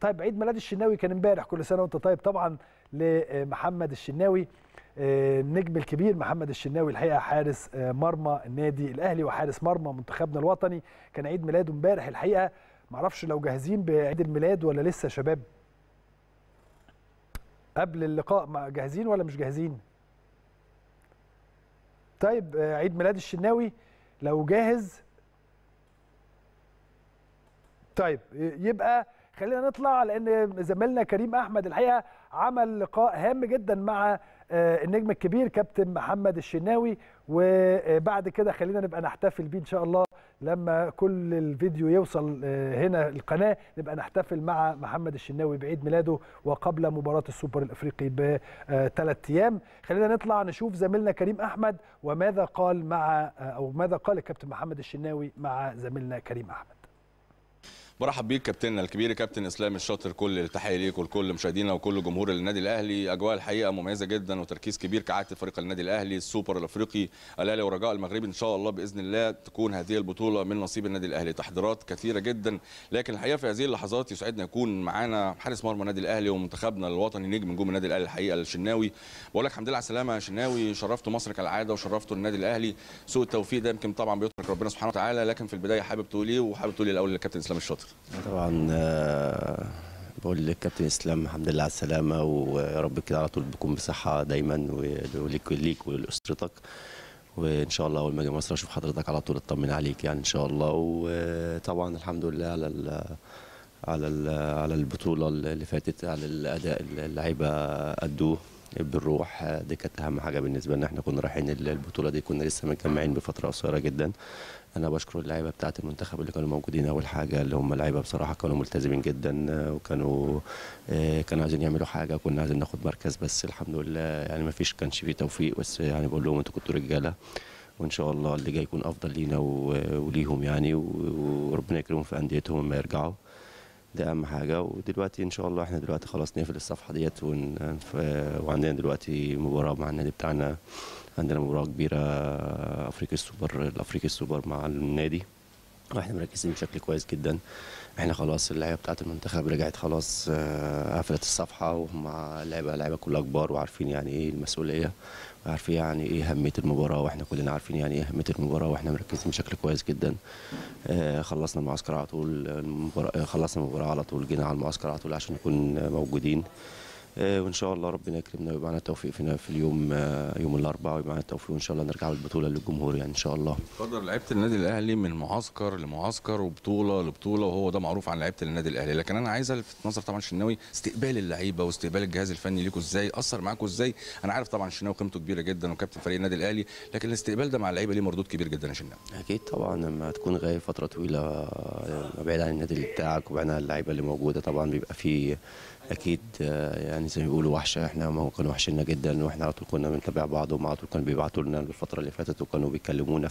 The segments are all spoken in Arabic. طيب عيد ميلاد الشناوي كان امبارح، كل سنه وانت طيب، طبعا لمحمد الشناوي النجم الكبير. محمد الشناوي الحقيقه حارس مرمى النادي الاهلي وحارس مرمى منتخبنا الوطني، كان عيد ميلاده امبارح. الحقيقه معرفش لو جاهزين بعيد الميلاد ولا لسه شباب، قبل اللقاء جاهزين ولا مش جاهزين؟ طيب عيد ميلاد الشناوي لو جاهز طيب يبقى خلينا نطلع، لان زميلنا كريم احمد الحقيقه عمل لقاء هام جدا مع النجم الكبير كابتن محمد الشناوي، وبعد كده خلينا نبقى نحتفل بيه ان شاء الله لما كل الفيديو يوصل هنا القناه، نبقى نحتفل مع محمد الشناوي بعيد ميلاده وقبل مباراه السوبر الافريقي بثلاث ايام. خلينا نطلع نشوف زميلنا كريم احمد وماذا قال مع او ماذا قال الكابتن محمد الشناوي مع زميلنا كريم احمد. برحب بيك كابتننا الكبير كابتن اسلام الشاطر، كل التحيه ليك ولكل مشاهدينا وكل جمهور النادي الاهلي. اجواء الحقيقه مميزه جدا وتركيز كبير كعاده فريق النادي الاهلي، السوبر الافريقي، الاهلي ورجاء المغربي. ان شاء الله باذن الله تكون هذه البطوله من نصيب النادي الاهلي. تحضيرات كثيره جدا، لكن الحقيقه في هذه اللحظات يسعدنا يكون معانا حارس مرمى النادي الاهلي ومنتخبنا الوطني نجم النادي الاهلي الحقيقه الشناوي. بقول لك الحمد لله على السلامه يا شناوي، شرفتوا مصر كالعاده وشرفتوا النادي الاهلي. سوء التوفيق ده يمكن طبعا بيترك ربنا سبحانه وتعالى، لكن في البدايه حابب تقول ايه، وحابب تقول الاول للكابتن اسلام الشاطر. طبعا بقول للكابتن اسلام الحمد لله على السلامه، ويا رب كده على طول بكون بصحه دايما، وليك ولاسرتك، وان شاء الله اول ما اجي مصر اشوف حضرتك على طول اطمن عليك يعني ان شاء الله. وطبعا الحمد لله على ال على ال على البطوله اللي فاتت، على الاداء اللعيبه ادوه بالروح، دي كانت اهم حاجه بالنسبه لنا. احنا كنا رايحين البطوله دي كنا لسه متجمعين بفتره قصيره جدا. انا بشكر اللعيبه بتاعه المنتخب اللي كانوا موجودين، اول حاجه اللي هم اللعيبه بصراحه كانوا ملتزمين جدا، وكانوا عايزين يعملوا حاجه، كنا عايزين ناخد مركز، بس الحمد لله يعني ما فيش كانش فيه توفيق، بس يعني بقول لهم انتوا كنتوا رجاله، وان شاء الله اللي جاي يكون افضل لينا وليهم يعني، وربنا يكرمهم في انديتهم لما يرجعوا، ده اهم حاجه. ودلوقتي ان شاء الله احنا دلوقتي خلاص نقفل الصفحه ديت، وعندنا دلوقتي مباراه مع النادي بتاعنا، عندنا مباراه كبيره افريقيا السوبر مع النادي، واحنا مركزين بشكل كويس جدا. احنا خلاص اللعيبه بتاعه المنتخب رجعت خلاص، قفلت الصفحه، وهم لعيبه كلها كبار، وعارفين يعني ايه المسؤوليه، وعارفين يعني ايه اهميه المباراه، واحنا كلنا عارفين يعني ايه اهميه المباراه، واحنا مركزين بشكل كويس جدا. خلصنا المعسكر على طول، خلصنا المباراه على طول، جينا على المعسكر على طول عشان نكون موجودين، وان شاء الله ربنا يكرمنا ويبقى معانا التوفيق في اليوم يوم الاربعاء، ويبقى معانا التوفيق وان شاء الله نرجع بالبطوله للجمهور يعني ان شاء الله. اتفضل. لعيبه النادي الاهلي من معسكر لمعسكر وبطوله لبطوله، وهو ده معروف عن لعيبه النادي الاهلي، لكن انا عايز الفت نظر طبعا الشناوي استقبال اللعيبه واستقبال الجهاز الفني ليكوا ازاي، اثر معاكوا ازاي؟ انا عارف طبعا الشناوي قيمته كبيره جدا وكابتن فريق النادي الاهلي، لكن الاستقبال ده مع اللعيبه ليه مردود كبير جدا يا شناوي. اكيد طبعا لما تكون غايب فتره طويله بعيد عن النادي بتاعك وبعيد عن اللعيبه اللي موجوده، طبعا بيبقى في اكيد يعني زي ما بيقولوا وحشه، احنا كانوا وحشينا جدا، واحنا على طول كنا بنتابع بعض، وهم على طول كانوا بيبعتوا لنا الفتره اللي فاتت، وكانوا بيكلمونا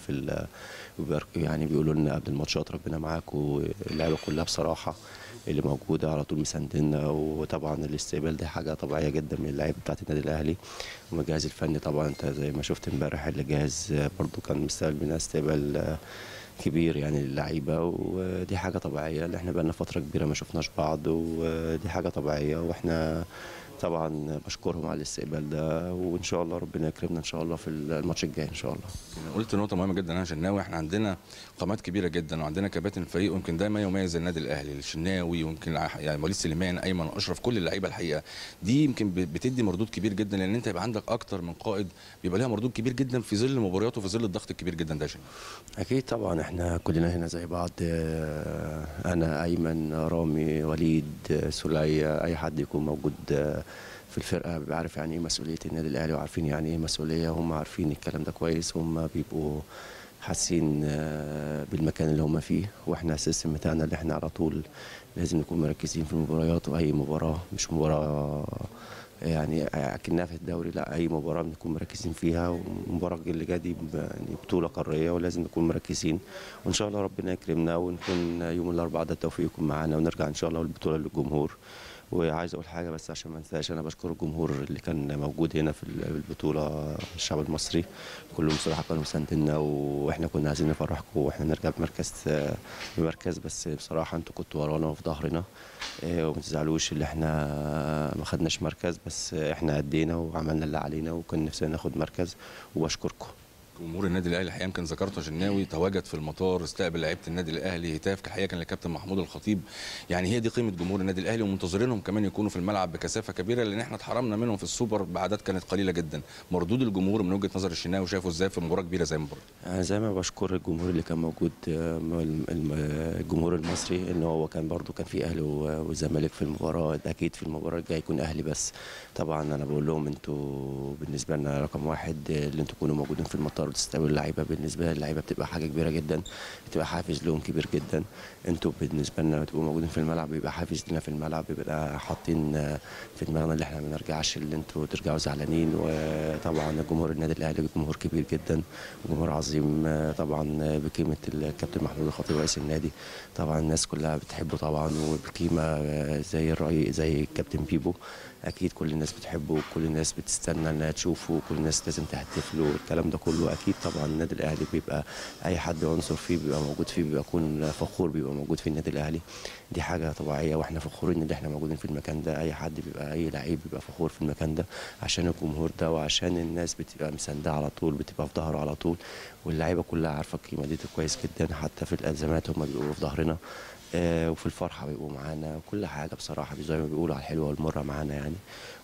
يعني بيقولوا لنا قبل الماتشات ربنا معاكم، اللعيبه كلها بصراحه اللي موجوده على طول مساندنا، وطبعا الاستقبال ده حاجه طبيعيه جدا من اللعيبه بتاعت النادي الاهلي. والجهاز الفني طبعا انت زي ما شفت امبارح الجهاز برضو كان مستقبل منها استقبال كبير يعني للعيبه، ودي حاجه طبيعيه، اللي احنا بقالنا فتره كبيره ما شفناش بعض، ودي حاجه طبيعيه، واحنا طبعا بشكرهم على الاستقبال ده، وان شاء الله ربنا يكرمنا ان شاء الله في الماتش الجاي ان شاء الله. انا قلت نقطه مهمه جدا انا شناوي، احنا عندنا قامات كبيره جدا، وعندنا كباتن فريق، ويمكن ده ما يميز النادي الاهلي، الشناوي، ويمكن يعني وليد سليمان، ايمن اشرف، كل اللعيبه الحقيقه دي يمكن بتدي مردود كبير جدا، لان انت يبقى عندك اكتر من قائد بيبقى لها مردود كبير جدا في ظل مبارياته وفي ظل الضغط الكبير جدا ده يا شناوي. اكيد طبعا احنا كلنا هنا زي بعض، انا ايمن، رامي، وليد، سلية، اي حد يكون موجود في الفرقه بيبقى عارف يعني ايه مسؤوليه النادي الاهلي، وعارفين يعني ايه مسؤوليه، هم عارفين الكلام ده كويس، هم بيبقوا حاسين بالمكان اللي هم فيه، واحنا السيستم بتاعنا اللي احنا على طول لازم نكون مركزين في المباريات، واي مباراه مش مباراه يعني اكنها في الدوري، لا اي مباراه بنكون مركزين فيها، والمباراه اللي جايه دي يعني بطوله قاريه ولازم نكون مركزين، وان شاء الله ربنا يكرمنا ونكون يوم الاربعاء ده التوفيق يكون معانا، ونرجع ان شاء الله بالبطوله للجمهور، وعايز اقول حاجه بس عشان ما انساش، انا بشكر الجمهور اللي كان موجود هنا في البطوله. الشعب المصري كلهم بصراحه كانوا مسانديننا، واحنا كنا عايزين نفرحكم واحنا نرجع بمركز، بس بصراحه انتوا كنتوا ورانا وفي ظهرنا، وما تزعلوش اللي احنا ما خدناش مركز، بس احنا ادينا وعملنا اللي علينا وكان نفسنا ناخد مركز، وبشكركم. جمهور النادي الاهلي الحقيقه يمكن ذكرته الشناوي تواجد في المطار، استقبل لعيبه النادي الاهلي، هتاف الحقيقه كان للكابتن محمود الخطيب. يعني هي دي قيمه جمهور النادي الاهلي، ومنتظرينهم كمان يكونوا في الملعب بكثافه كبيره، لان احنا اتحرمنا منهم في السوبر بعدات كانت قليله جدا. مردود الجمهور من وجهه نظر الشناوي شافه ازاي في مباراه كبيره زي المباراه؟ انا زي ما بشكر الجمهور اللي كان موجود، الجمهور المصري، ان هو كان برده كان في اهلي والزمالك في المباراه، اكيد في المباراه الجايه يكون اهلي بس. طبعا انا بقول لهم انتوا بالنسبه لنا رقم واحد، اللي انتوا تكونوا موجودين في المطار وتستقبلوا اللعيبه، بالنسبه للعيبه بتبقى حاجه كبيره جدا، بتبقى حافز لهم كبير جدا. انتوا بالنسبه لنا بتبقوا موجودين في الملعب، بيبقى حافز لنا في الملعب، بيبقى حاطين في دماغنا اللي احنا ما نرجعش، اللي انتوا ترجعوا زعلانين. وطبعا جمهور النادي الاهلي جمهور كبير جدا وجمهور عظيم، طبعا بقيمه الكابتن محمود الخطيب رئيس النادي، طبعا الناس كلها بتحبه طبعا، وبقيمه زي الراي زي الكابتن بيبو، اكيد كل الناس بتحبه وكل الناس بتستنى انها تشوفه وكل الناس لازم تهتف له والكلام ده كله. اكيد طبعا النادي الاهلي بيبقى اي حد عنصر فيه بيبقى موجود فيه، بيبقى يكون فخور بيبقى موجود في النادي الاهلي، دي حاجه طبيعيه واحنا فخورين ان احنا موجودين في المكان ده. اي حد بيبقى اي لعيب بيبقى فخور في المكان ده عشان الجمهور ده، وعشان الناس بتبقى مساندة على طول، بتبقى في ظهره على طول، واللعيبه كلها عارفه القيمه دي كويس جدا، حتى في الازمات هم بيبقوا في ظهرنا، وفي الفرحه بيبقوا معانا، وكل حاجه بصراحه زي ما بيقولوا على الحلوه والمره معانا يعني.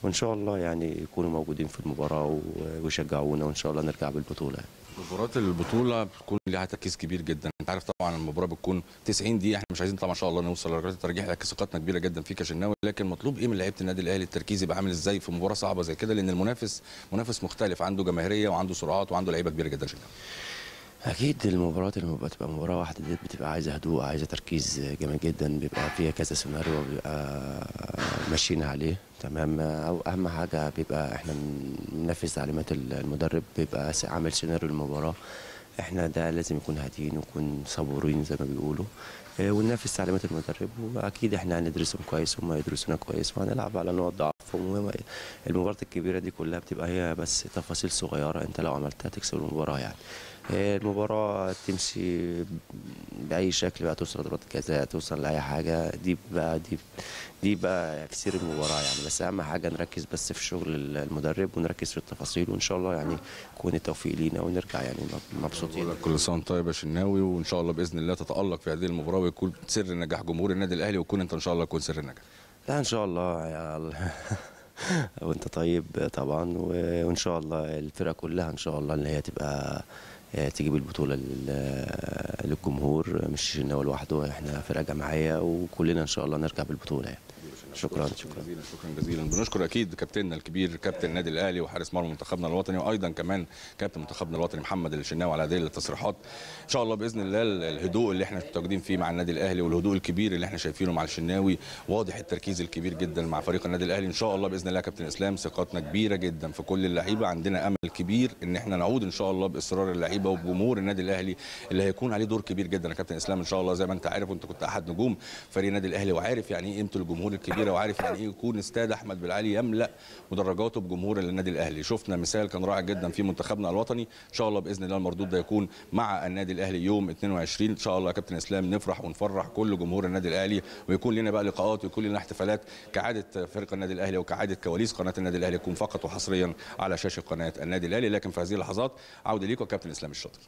وان شاء الله يعني يكونوا موجودين في المباراه ويشجعونا، وان شاء الله نرجع بالبطوله. مباراه البطوله بتكون لها تركيز كبير جدا، انت عارف طبعا المباراه بتكون 90 دقيقه، احنا مش عايزين طبعا ان شاء الله نوصل لركلات الترجيح، لكن ثقتنا كبيره جدا فيك يا شناوي. لكن مطلوب ايه من لعيبه النادي الاهلي؟ التركيز يبقى عامل ازاي في مباراه صعبه زي كده؟ لان المنافس مختلف، عنده جماهيريه وعنده سرعات وعنده لعيبه كبيره جدا. شناوي اكيد المباراه اللي بتبقى مباراه واحده دي بتبقى عايزه هدوء، عايزه تركيز جامد جدا، بيبقى فيها كذا سيناريو بيبقى ماشيين عليه تمام، او اهم حاجه بيبقى احنا بننفذ تعليمات المدرب، بيبقى عامل سيناريو المباراه، احنا ده لازم نكون هاديين ونكون صبورين زي ما بيقولوا، وننفذ تعليمات المدرب، واكيد احنا هندرسهم كويس وهم يدرسونا كويس، وهنلعب على نقط ضعفهم. المباراه الكبيره دي كلها بتبقى هي بس تفاصيل صغيره، انت لو عملتها تكسب المباراه يعني. المباراه تمشي باي شكل بقى، توصل لضربات الجزاء، توصل لاي حاجه، دي بقى سير المباراه يعني. بس اهم حاجه نركز بس في شغل المدرب ونركز في التفاصيل، وان شاء الله يعني يكون التوفيق لينا ونرجع يعني مبسوطين. كل سنه وانت طيب يا شناوي، وان شاء الله باذن الله تتالق في هذه المباراه ويكون سر نجاح جمهور النادي الاهلي، ويكون انت ان شاء الله تكون سر النجاح. لا ان شاء الله يا الله وانت طيب طبعا، وان شاء الله الفرقه كلها ان شاء الله ان هي تبقى تجيب البطوله للجمهور، مش الشناوي لوحده، احنا فرقه جماعيه وكلنا ان شاء الله نرجع بالبطوله يعني. شكرا جزيلا. بنشكر اكيد كابتننا الكبير كابتن النادي الاهلي وحارس مرمى منتخبنا الوطني، وايضا كمان كابتن منتخبنا الوطني محمد الشناوي على هذه التصريحات. ان شاء الله باذن الله الهدوء اللي احنا متواجدين فيه مع النادي الاهلي، والهدوء الكبير اللي احنا شايفينه مع الشناوي، واضح التركيز الكبير جدا مع فريق النادي الاهلي. ان شاء الله باذن الله يا كابتن اسلام، ثقتنا كبيره جدا في كل اللعيبه، عندنا امل كبير ان احنا نعود ان شاء الله باصرار اللعيبه وبجمهور النادي الاهلي اللي هيكون عليه دور كبير جدا يا كابتن اسلام. ان شاء الله زي ما انت عارف، وانت كنت احد نجوم فريق النادي الاهلي، وعارف يعني ايه قيمه الجمهور الكبير، وعارف يعني ايه يكون استاد احمد بالعالي يملا مدرجاته بجمهور النادي الاهلي. شفنا مثال كان رائع جدا في منتخبنا الوطني، ان شاء الله باذن الله المردود ده يكون مع النادي الاهلي يوم 22 ان شاء الله يا كابتن اسلام، نفرح ونفرح كل جمهور النادي الاهلي، ويكون لنا بقى لقاءات ويكون لنا احتفالات كعاده فريق النادي الاهلي وكعاده كواليس قناه النادي الاهلي، يكون فقط وحصريا على شاشه قناه النادي الاهلي. لكن في هذه اللحظات عوده ليكم كابتن اسلام الشاطر.